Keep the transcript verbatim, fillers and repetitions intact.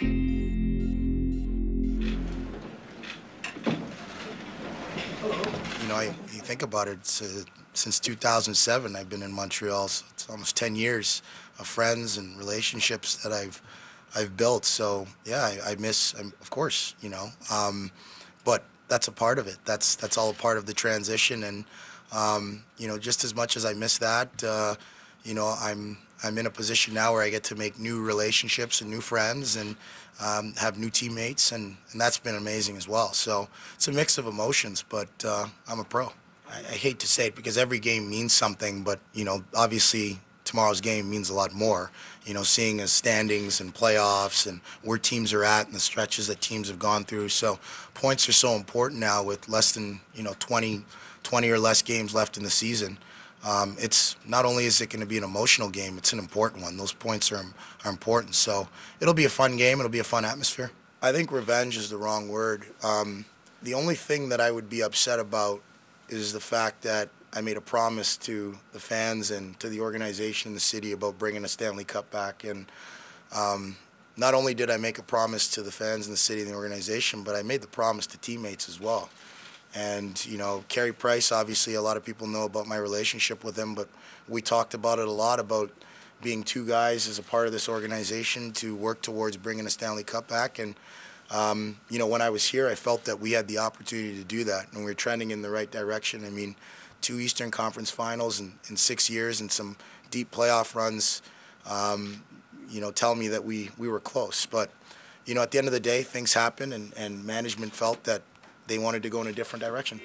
You know, I, you think about it, uh, since two thousand seven, I've been in Montreal, so it's almost ten years of friends and relationships that I've I've built. So, yeah, I, I miss, I'm, of course, you know, um, but that's a part of it. That's that's all a part of the transition. And, um, you know, just as much as I miss that, uh, you know, I'm, I'm in a position now where I get to make new relationships and new friends and um, have new teammates, and, and that's been amazing as well. So it's a mix of emotions, but uh, I'm a pro. I, I hate to say it because every game means something, but, you know, obviously tomorrow's game means a lot more. You know, seeing as standings and playoffs and where teams are at and the stretches that teams have gone through. So points are so important now with less than, you know, twenty, twenty or less games left in the season. Um, it's not only is it going to be an emotional game, it's an important one. Those points are, are important. So it'll be a fun game. It'll be a fun atmosphere. I think revenge is the wrong word. Um, the only thing that I would be upset about is the fact that I made a promise to the fans and to the organization and the city about bringing a Stanley Cup back. And um, not only did I make a promise to the fans and the city and the organization, but I made the promise to teammates as well. And, you know, Carey Price, obviously a lot of people know about my relationship with him, but we talked about it a lot, about being two guys as a part of this organization to work towards bringing a Stanley Cup back. And, um, you know, when I was here, I felt that we had the opportunity to do that, and we were trending in the right direction. I mean, two Eastern Conference finals in, in six years and some deep playoff runs, um, you know, tell me that we, we were close. But, you know, at the end of the day, things happen, and, and management felt that they wanted to go in a different direction.